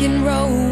rock and roll.